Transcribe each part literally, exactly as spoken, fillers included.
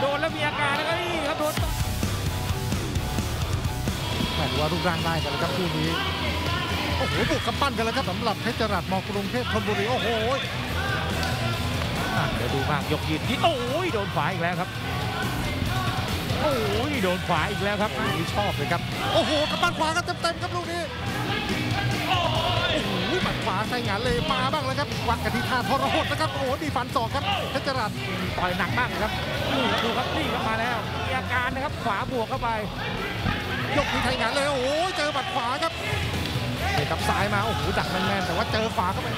โดนแล้วมีอาการแล้วก็นี่ครับโดนแต่ว่ารูปร่างได้กันแล้วครับคู่นี้โอ้โหบุกกำปั้นกันแล้วครับสำหรับเพชรจรัสม.กรุงเทพธนบุรีโอ้โหเดี๋ยวดูมากยกยืนที่โอ้ยโดนขวาอีกแล้วครับโอ้ยโดนขวาอีกแล้วครับนี่ชอบเลยครับโอ้โหกำปั้นขวากันเต็มๆครับลูกนี้โอ้โหปัดขวาใส่งานเลยมาบ้างแล้วครับวัดกันที่ท่าทรหดนะครับโอ้โหดีฟันศอกครับเพชรจรัสต่อยหนักมากครับดูครับนี่เข้ามาแล้วมีอาการนะครับขวาบวกเข้าไปยกที่ไทยงานเลยโอ้ยเจอปัดขวาครับเด็กกับซ้ายมาโอ้โหดักแน่นๆแต่ว่าเจอขวาเข้าไป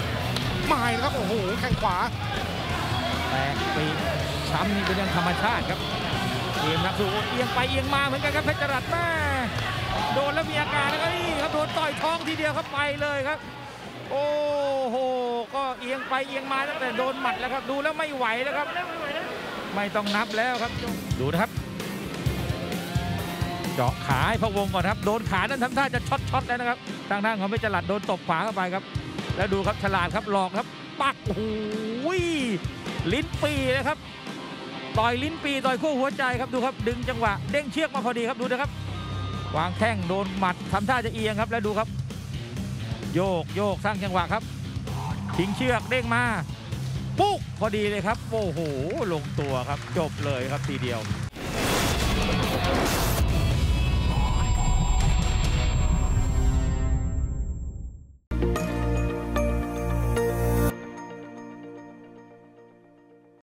ไม่นะครับโอ้โหแข้งขวาแต่ปีช้ำนี่เป็นเรื่องธรรมชาติครับเอียงนักสู้เอียงไปเอียงมาเหมือนกันครับเพชรจรัสมาโดนแล้วมีอาการแล้วก็นี่ครับโดนต่อยท้องทีเดียวครับไปเลยครับโอ้โหก็เอียงไปเอียงมาตั้งแต่โดนหมัดแล้วครับดูแล้วไม่ไหวแล้วครับไม่ต้องนับแล้วครับดูนะครับเจาะขาให้พะวงก่อนครับโดนขานั่นทำท่าจะช็อตช็อตแล้วนะครับทางด้านของเพชรจรัสโดนตบขวาเข้าไปครับแล้วดูครับฉลาดครับหลอกครับปักโอ้โหลิ้นปีนะครับต่อยลิ้นปีต่อยคู่หัวใจครับดูครับดึงจังหวะเด้งเชือกมาพอดีครับดูนะครับวางแข้งโดนหมัดทำท่าจะเอียงครับแล้วดูครับโยกโยกสร้างจังหวะครับทิ้งเชือกเด้งมาปุ๊กพอดีเลยครับโอ้โหลงตัวครับจบเลยครับทีเดียว